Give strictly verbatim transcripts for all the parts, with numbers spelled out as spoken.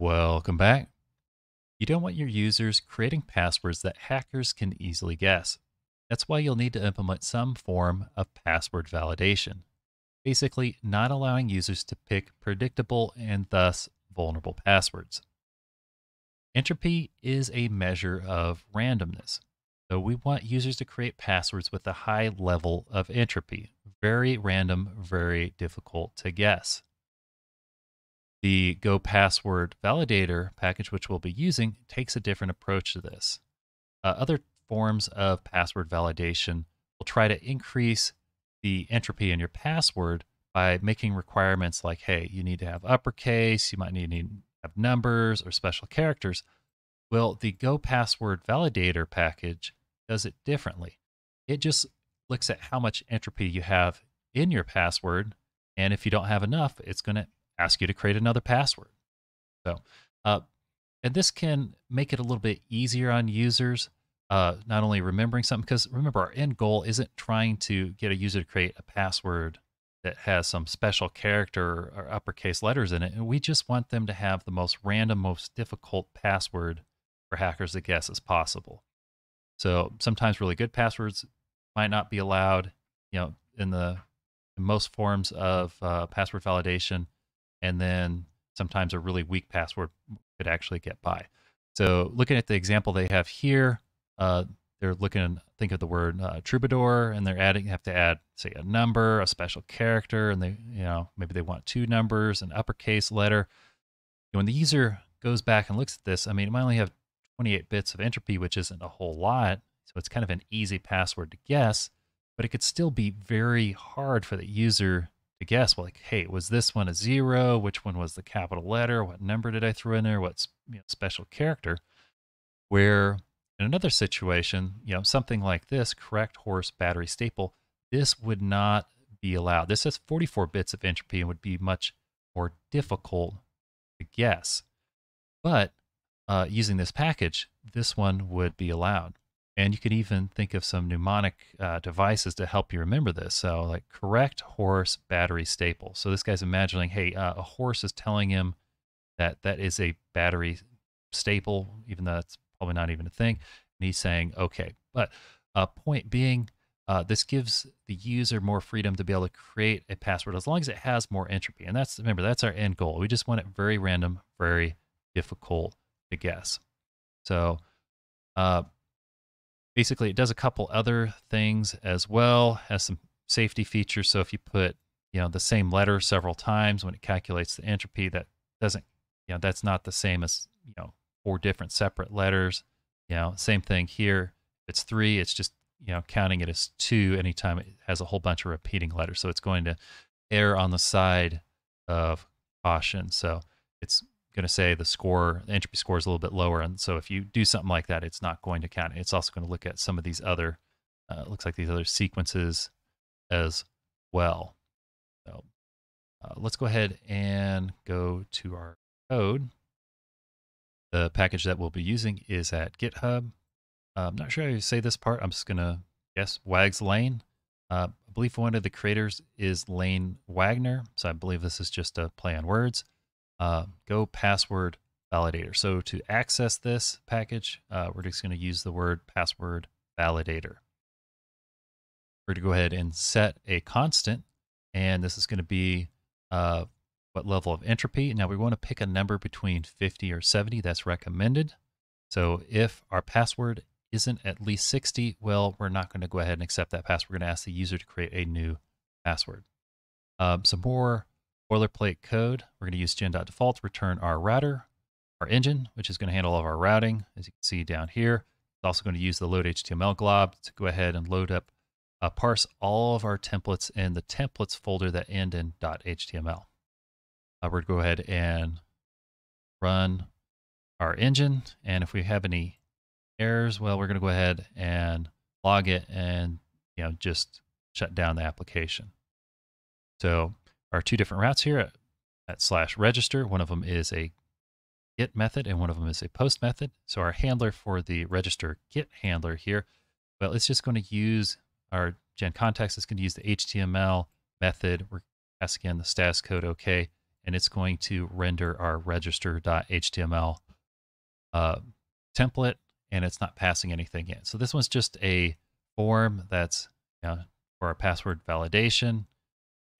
Welcome back. You don't want your users creating passwords that hackers can easily guess. That's why you'll need to implement some form of password validation, basically not allowing users to pick predictable and thus vulnerable passwords. Entropy is a measure of randomness, so we want users to create passwords with a high level of entropy, very random, very difficult to guess. The Go password validator package, which we'll be using, takes a different approach to this. Uh, other forms of password validation will try to increase the entropy in your password by making requirements like, hey, you need to have uppercase, you might need to have numbers or special characters. Well, the Go password validator package does it differently. It just looks at how much entropy you have in your password, and if you don't have enough, it's going to ask you to create another password. So, uh, and this can make it a little bit easier on users, uh, not only remembering something, because remember our end goal isn't trying to get a user to create a password that has some special character or uppercase letters in it. And we just want them to have the most random, most difficult password for hackers to guess as possible. So sometimes really good passwords might not be allowed, you know, in the in most forms of uh, password validation. And then sometimes a really weak password could actually get by. So looking at the example they have here, uh, they're looking, think of the word uh, troubadour, and they're adding, have to add, say, a number, a special character, and they, you know, maybe they want two numbers, an uppercase letter. When the user goes back and looks at this, I mean, it might only have twenty-eight bits of entropy, which isn't a whole lot. So it's kind of an easy password to guess, but it could still be very hard for the user to guess, well, like, hey, was this one a zero? Which one was the capital letter? What number did I throw in there? What's, you know, special character? Where in another situation, you know, something like this, correct horse battery staple, this would not be allowed. This has forty-four bits of entropy and would be much more difficult to guess. But uh, using this package, this one would be allowed. And you could even think of some mnemonic uh, devices to help you remember this. So like correct horse battery staple. So this guy's imagining, hey, uh, a horse is telling him that that is a battery staple, even though that's probably not even a thing. And he's saying, okay. But uh, point being, uh, this gives the user more freedom to be able to create a password as long as it has more entropy. And that's, remember, that's our end goal. We just want it very random, very difficult to guess. So, uh, basically, it does a couple other things as well, has some safety features. So if you put, you know, the same letter several times when it calculates the entropy, that doesn't, you know, that's not the same as, you know, four different separate letters. You know, same thing here. If it's three, it's just, you know, counting it as two anytime it has a whole bunch of repeating letters. So it's going to err on the side of caution. So it's going to say the score, the entropy score is a little bit lower. And so if you do something like that, it's not going to count. It's also going to look at some of these other, uh, looks like these other sequences as well. So uh, let's go ahead and go to our code. The package that we'll be using is at GitHub. Uh, I'm not sure how you say this part. I'm just going to guess Wags Lane. Uh, I believe one of the creators is Lane Wagner. So I believe this is just a play on words. Uh, Go password validator. So to access this package, uh, we're just going to use the word password validator. We're going to go ahead and set a constant, and this is going to be uh, what level of entropy. Now we want to pick a number between fifty or seventy. That's recommended. So if our password isn't at least sixty, well, we're not going to go ahead and accept that password. We're going to ask the user to create a new password. Um, some more boilerplate code, we're going to use gen.default to return our router, our engine, which is going to handle all of our routing, as you can see down here. It's also going to use the load H T M L glob to go ahead and load up, uh, parse all of our templates in the templates folder that end in .html. Uh, we're going to go ahead and run our engine, and if we have any errors, well, we're going to go ahead and log it and, you know, just shut down the application. So our two different routes here at, at slash register. One of them is a get method and one of them is a post method. So our handler for the register get handler here, well, it's just going to use our gen context. It's going to use the H T M L method. We're asking the status code okay, and and it's going to render our register.html uh, template, and it's not passing anything yet. So this one's just a form that's you know, for our password validation,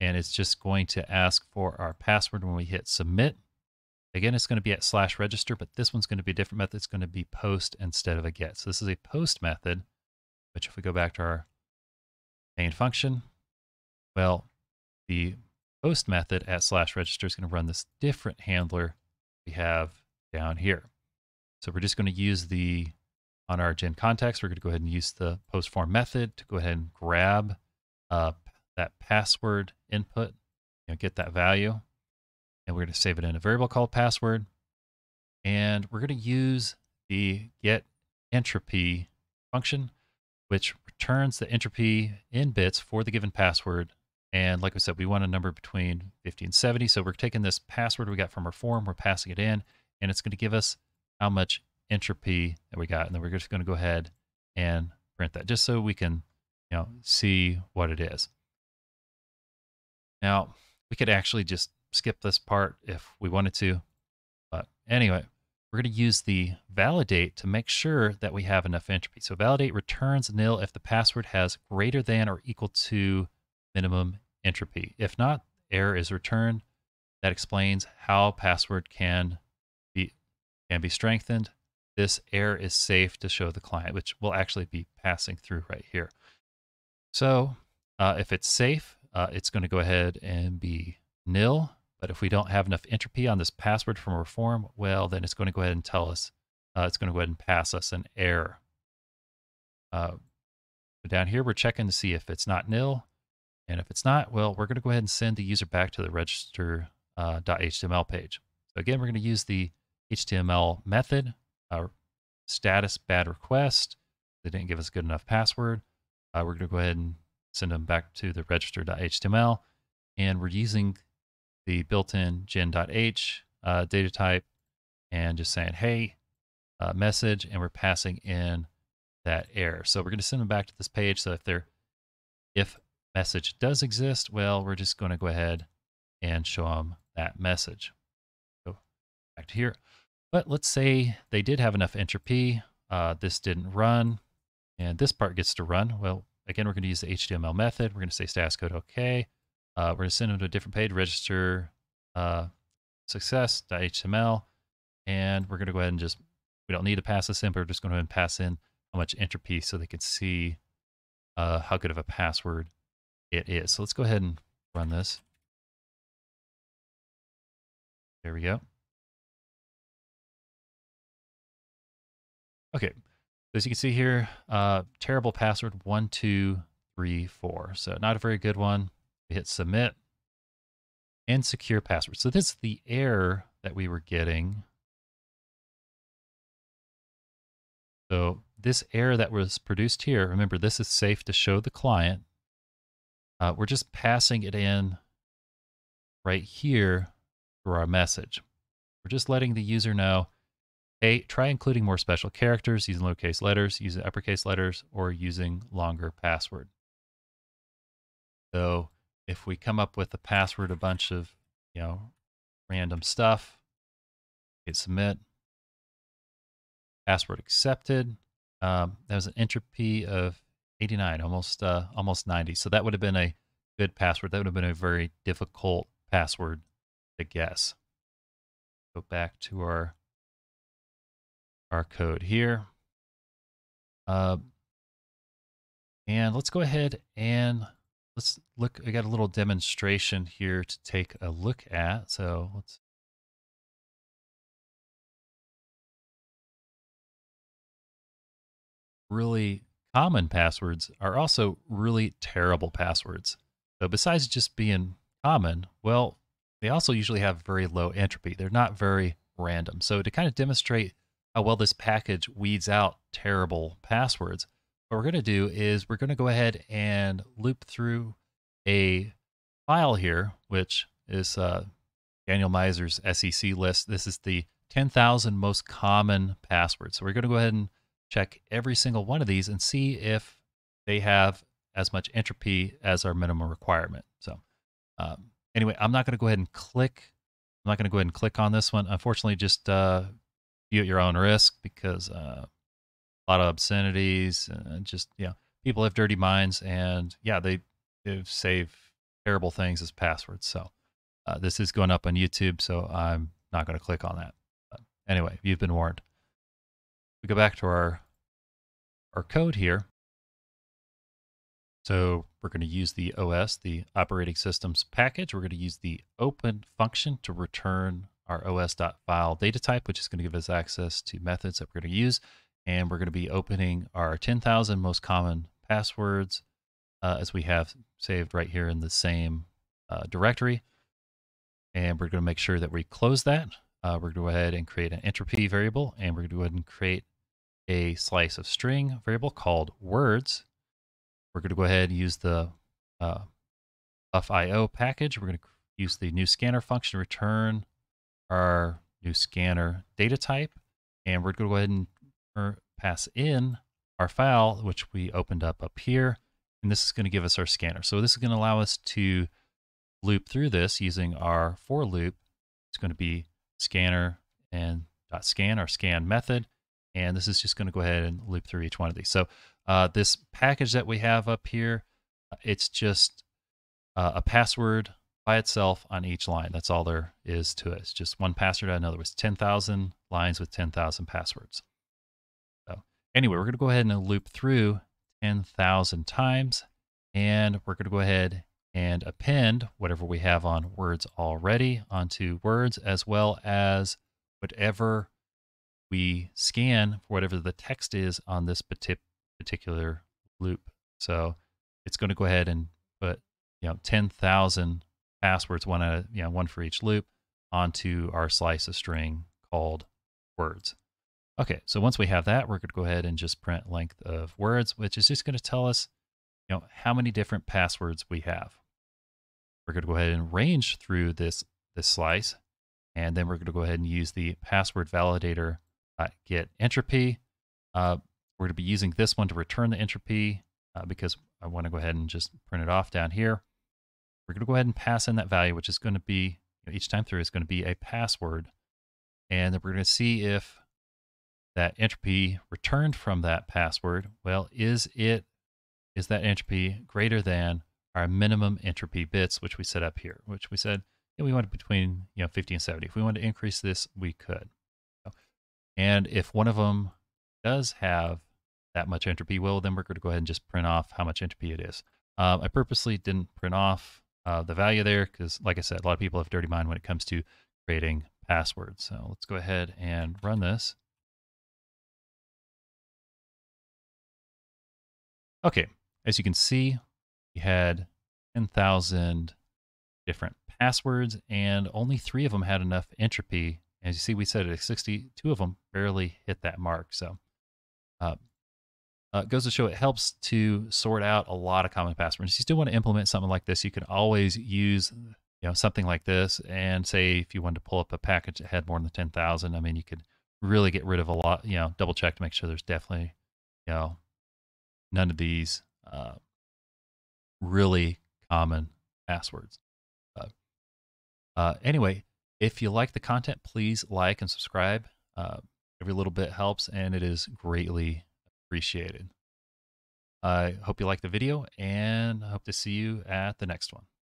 and it's just going to ask for our password when we hit submit. Again, it's going to be at slash register, but this one's going to be a different method. It's going to be post instead of a get. So this is a post method, which if we go back to our main function, well, the post method at slash register is going to run this different handler we have down here. So we're just going to use the, on our gen context, we're going to go ahead and use the post form method to go ahead and grab uh, that password input, you know, get that value. And we're going to save it in a variable called password. And we're going to use the get entropy function, which returns the entropy in bits for the given password. And like I said, we want a number between fifty and seventy. So we're taking this password we got from our form, we're passing it in, and it's going to give us how much entropy that we got. And then we're just going to go ahead and print that just so we can, you know, see what it is. Now, we could actually just skip this part if we wanted to, but anyway, we're going to use the validate to make sure that we have enough entropy. So validate returns nil if the password has greater than or equal to minimum entropy. If not, error is returned. That explains how password can be can be strengthened. This error is safe to show the client, which will actually be passing through right here. So uh, if it's safe, uh, it's going to go ahead and be nil. But if we don't have enough entropy on this password from our form, well, then it's going to go ahead and tell us, uh, it's going to go ahead and pass us an error. Uh, down here, we're checking to see if it's not nil. And if it's not, well, we're going to go ahead and send the user back to the register.html uh, page. So again, we're going to use the H T M L method, uh, status bad request. They didn't give us a good enough password. Uh, we're going to go ahead and send them back to the register.html. And we're using the built-in gen.h uh, data type and just saying, hey, uh, message, and we're passing in that error. So we're going to send them back to this page. So if they're, if message does exist, well, we're just going to go ahead and show them that message. So back to here. But let's say they did have enough entropy. Uh, this didn't run, and this part gets to run. Well, again, we're going to use the H T M L method. We're going to say status code OK. Uh, we're going to send them to a different page, register uh, success.html, and we're going to go ahead and just, we don't need to pass this in, but we're just going to go ahead and pass in how much entropy so they can see uh, how good of a password it is. So let's go ahead and run this. There we go. Okay, so as you can see here, uh, terrible password, one, two, three, four. So not a very good one. We hit submit and secure password. So this is the error that we were getting. So this error that was produced here, remember this is safe to show the client. Uh, we're just passing it in right here through our message. We're just letting the user know, hey, try including more special characters, using lowercase letters, using uppercase letters, or using longer password. So if we come up with a password, a bunch of, you know, random stuff, hit submit, password accepted. Um, that was an entropy of eighty-nine, almost, uh, almost ninety. So that would have been a good password. That would have been a very difficult password to guess. Go back to our, our code here. Uh, and let's go ahead and let's look, I got a little demonstration here to take a look at. So let's. Really common passwords are also really terrible passwords. So besides just being common, well, they also usually have very low entropy. They're not very random. So to kind of demonstrate how well this package weeds out terrible passwords, what we're going to do is we're going to go ahead and loop through a file here, which is uh, Daniel Miser's S E C list. This is the ten thousand most common passwords. So we're going to go ahead and check every single one of these and see if they have as much entropy as our minimum requirement. So um, anyway, I'm not going to go ahead and click I'm not going to go ahead and click on this one. Unfortunately, just uh, view at your own risk, because uh, a lot of obscenities and just, yeah, people have dirty minds, and yeah, they, they save terrible things as passwords. So uh, this is going up on YouTube, so I'm not going to click on that. But anyway, you've been warned. We go back to our, our code here. So we're going to use the O S, the operating systems package. We're going to use the open function to return our O S.file data type, which is going to give us access to methods that we're going to use. And we're going to be opening our ten thousand most common passwords uh, as we have saved right here in the same uh, directory. And we're going to make sure that we close that. Uh, we're going to go ahead and create an entropy variable, and we're going to go ahead and create a slice of string variable called words. We're going to go ahead and use the uh, bufio package. We're going to use the new scanner function to return our new scanner data type. And we're going to go ahead and pass in our file, which we opened up up here. And this is going to give us our scanner. So this is going to allow us to loop through this using our for loop. It's going to be scanner and dot scan, our scan method. And this is just going to go ahead and loop through each one of these. So uh, this package that we have up here, it's just uh, a password by itself on each line. That's all there is to it. It's just one password. In other words, ten thousand lines with ten thousand passwords. So anyway, we're going to go ahead and loop through ten thousand times. And we're going to go ahead and append whatever we have on words already onto words, as well as whatever we scan for whatever the text is on this particular loop. So it's going to go ahead and put, you know, ten thousand passwords, one out of, you know, one for each loop, onto our slice of string called words. Okay, so once we have that, we're going to go ahead and just print length of words, which is just going to tell us, you know, how many different passwords we have. We're going to go ahead and range through this this slice, and then we're going to go ahead and use the password validator Uh, get entropy. Uh, we're going to be using this one to return the entropy uh, because I want to go ahead and just print it off down here. We're going to go ahead and pass in that value, which is going to be, you know, each time through is going to be a password. And then we're going to see if that entropy returned from that password, well, is it, is that entropy greater than our minimum entropy bits, which we set up here, which we said, you know, we wanted between, you know, fifty and seventy. If we wanted to increase this, we could. And if one of them does have that much entropy, well, then we're going to go ahead and just print off how much entropy it is. Um, I purposely didn't print off uh, the value there because, like I said, a lot of people have a dirty mind when it comes to creating passwords. So let's go ahead and run this. Okay, as you can see, we had ten thousand different passwords, and only three of them had enough entropy. As you see, we set it at sixty-two of them barely hit that mark. So uh, uh, it goes to show it helps to sort out a lot of common passwords. If you still want to implement something like this, you can always use, you know, something like this, and say if you wanted to pull up a package that had more than ten thousand, I mean, you could really get rid of a lot, you know, double check to make sure there's definitely, you know, none of these uh, really common passwords. Uh, uh, anyway, if you like the content, please like and subscribe. Uh, every little bit helps, and it is greatly appreciated. I hope you liked the video, and I hope to see you at the next one.